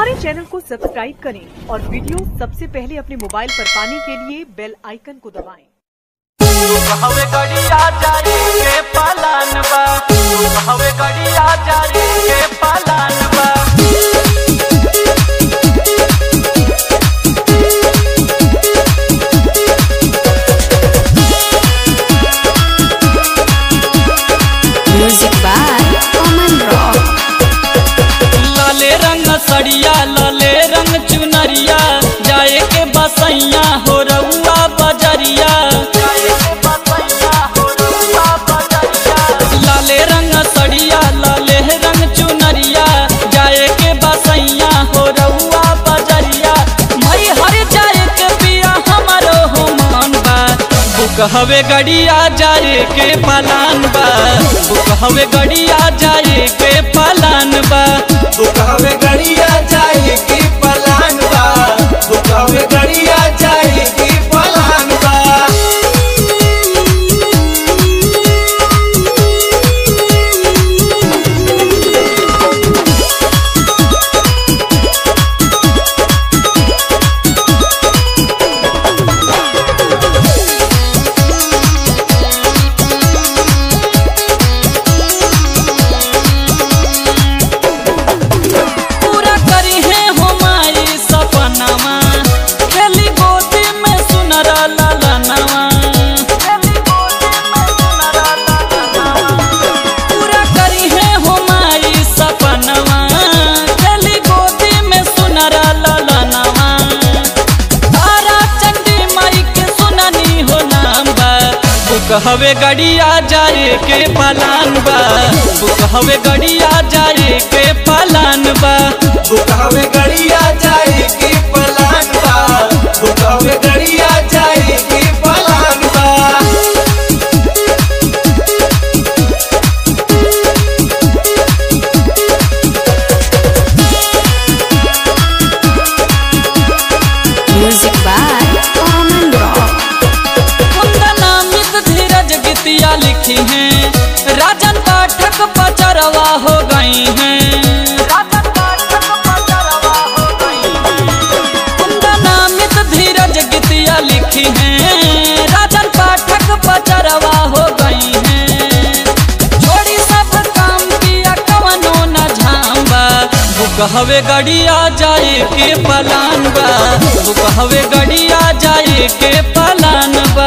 हमारे चैनल को सब्सक्राइब करें और वीडियो सबसे पहले अपने मोबाइल पर पाने के लिए बेल आइकन को दबाएं। Music by common rock. लाले रंग सड़िया लाले रंग चुनरिया जाए के बसैया हो रउआ बजरिया। लाले रंग सड़िया लाले रंग चुनरिया जाए के बसैया हो रउआ बजरिया। मैहर जाए के पिया हमारो हो मन बा, बुक हवे गड़िया जाए के पलान बा। बुक हवे गड़िया जाए के पलान बा। बुक हवे गड़िया जाए के पलान बा। बुक हवे गड़िया जाए के पलान बा। बुक हवे गड़िया जाए के पलान बा। बुक हवे गड़िया जाए के पलान बा। Music by common rock. लिखी हैं राजन पाठक पचरवा हो गई हैं। राजन पाठक पचरवा हो गई हैं। नामित धीरज गीतिया लिखी हैं राजन पाठक पचरवा हो गई हैं। जोड़ी सब काम किया कवनो न झांबा, बुक हवे गड़िया जाए के पलान बा। बुक हवे गड़िया जाए के पलान बा।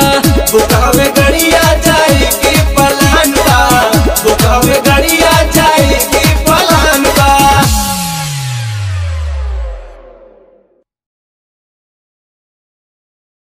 बुक हवे गड़िया जाए के पलान बा। बुक हवे गड़िया